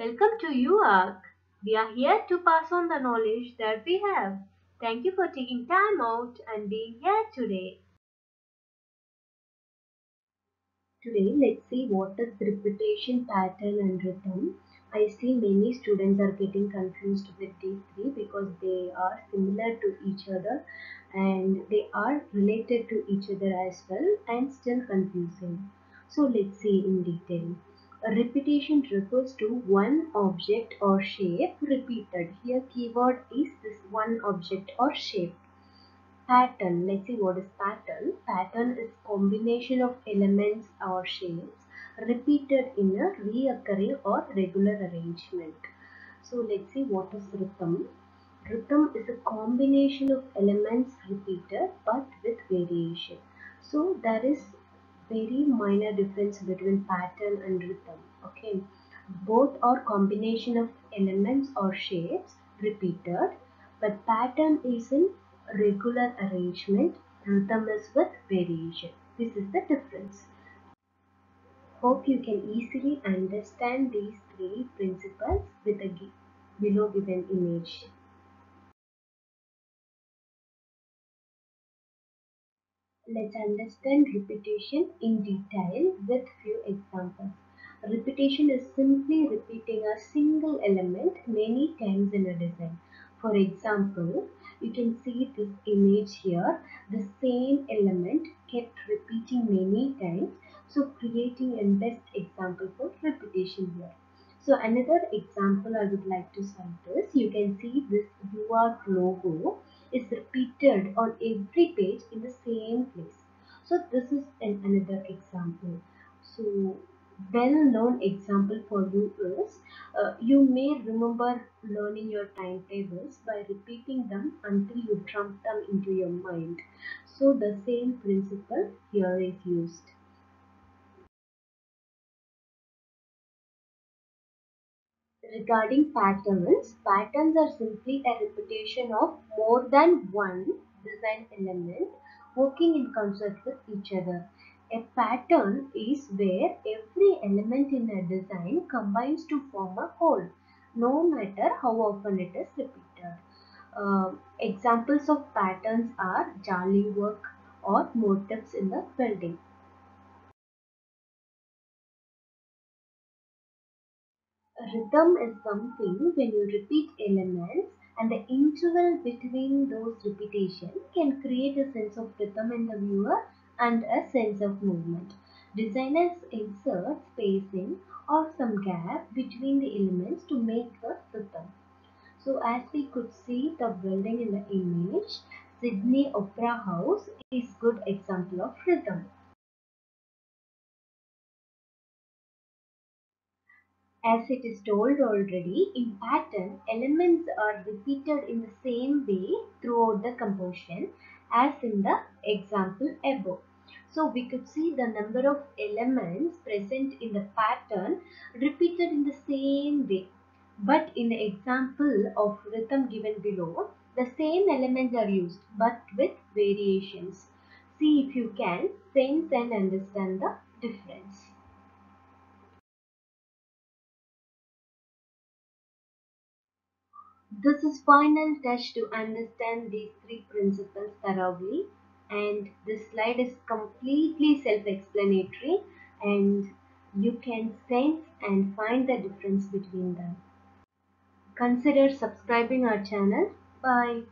Welcome to UARC. We are here to pass on the knowledge that we have. Thank you for taking time out and being here today. Today, let's see what is repetition pattern and rhythm. I see many students are getting confused with these three because they are similar to each other and they are related to each other as well and still confusing. So let's see in detail. A repetition refers to one object or shape repeated. Here keyword is this one object or shape. Pattern. Let's see what is pattern. Pattern is combination of elements or shapes repeated in a reoccurring or regular arrangement. So let's see what is rhythm. Rhythm is a combination of elements repeated but with variation. So there is very minor difference between pattern and rhythm. Okay, both are combination of elements or shapes repeated, but pattern is in regular arrangement, rhythm is with variation. This is the difference. Hope you can easily understand these three principles with the below given image. Let's understand repetition in detail with few examples. Repetition is simply repeating a single element many times in a design. For example, you can see this image here, the same element kept repeating many times, so creating a best example for repetition here. So another example I would like to cite is, you can see this UARC logo is repeated on every page in the same place. So this is another example. So well-known example for you is, you may remember learning your timetables by repeating them until you trump them into your mind. So the same principle here is used. Regarding patterns, patterns are simply a repetition of more than one design element working in concert with each other. A pattern is where every element in a design combines to form a whole, no matter how often it is repeated. Examples of patterns are jali work or motifs in the building. Rhythm is something when you repeat elements and the interval between those repetitions can create a sense of rhythm in the viewer and a sense of movement. Designers insert spacing or some gap between the elements to make the rhythm. So as we could see the building in the image, Sydney Opera House is a good example of rhythm. As it is told already, in pattern, elements are repeated in the same way throughout the composition as in the example above. So we could see the number of elements present in the pattern repeated in the same way. But in the example of rhythm given below, the same elements are used but with variations. See if you can sense and understand the difference. This is final touch to understand these three principles thoroughly, and this slide is completely self-explanatory and you can sense and find the difference between them. Consider subscribing our channel. Bye.